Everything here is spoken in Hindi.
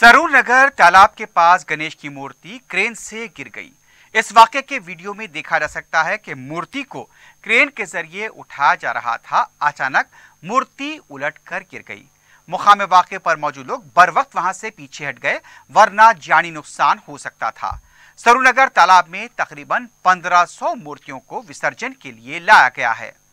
सरूर नगर तालाब के पास गणेश की मूर्ति क्रेन से गिर गई। इस वाकये के वीडियो में देखा जा सकता है कि मूर्ति को क्रेन के जरिए उठाया जा रहा था। अचानक मूर्ति उलटकर गिर गई। मुकाम वाकये पर मौजूद लोग बरवक्त वहां से पीछे हट गए, वरना जानी नुकसान हो सकता था। सरूर नगर तालाब में तकरीबन 1500 मूर्तियों को विसर्जन के लिए लाया गया है।